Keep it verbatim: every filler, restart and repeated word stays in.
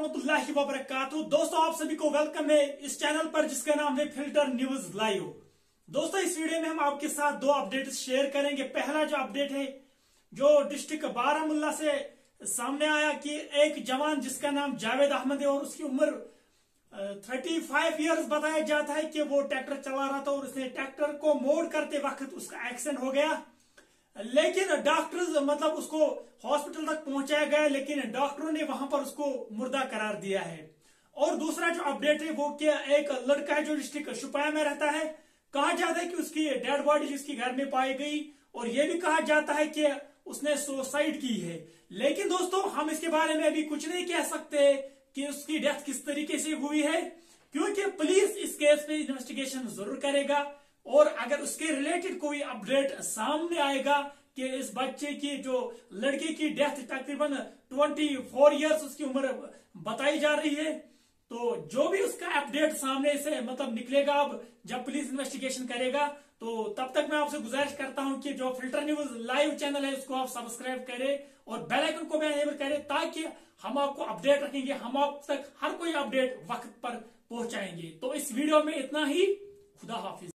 वरहमतुल्लाहि व बरकातहू। दोस्तों आप सभी को वेलकम है इस चैनल पर जिसका नाम है फिल्टर न्यूज लाइव। दोस्तों इस वीडियो में हम आपके साथ दो अपडेट शेयर करेंगे। पहला जो अपडेट है जो डिस्ट्रिक्ट बारामुल्ला से सामने आया कि एक जवान जिसका नाम जावेद अहमद है और उसकी उम्र पैंतीस इयर्स बताया जाता है कि वो ट्रैक्टर चला रहा था और उसने ट्रैक्टर को मोड़ करते वक्त उसका एक्सीडेंट हो गया, लेकिन डॉक्टर्स मतलब उसको हॉस्पिटल तक पहुंचाया गया, लेकिन डॉक्टरों ने वहां पर उसको मुर्दा करार दिया है। और दूसरा जो अपडेट है वो क्या, एक लड़का है जो डिस्ट्रिक्ट शुपाया में रहता है। कहा जाता है कि उसकी डेड बॉडी जिसके घर में पाई गई और ये भी कहा जाता है कि उसने सुसाइड की है, लेकिन दोस्तों हम इसके बारे में अभी कुछ नहीं कह सकते कि उसकी डेथ किस तरीके से हुई है, क्योंकि पुलिस इस केस पे इन्वेस्टिगेशन जरूर करेगा और अगर उसके रिलेटेड कोई अपडेट सामने आएगा कि इस बच्चे की जो लड़के की डेथ तकरीबन चौबीस इयर्स उसकी उम्र बताई जा रही है, तो जो भी उसका अपडेट सामने से मतलब निकलेगा अब जब पुलिस इन्वेस्टिगेशन करेगा, तो तब तक मैं आपसे गुजारिश करता हूं कि जो फिल्टर न्यूज लाइव चैनल है उसको आप सब्सक्राइब करें और बेल आइकन को भी एनेबल करें, ताकि हम आपको अपडेट रखेंगे, हम आप तक हर कोई अपडेट वक्त पर पहुंचाएंगे। तो इस वीडियो में इतना ही, खुदा हाफिज।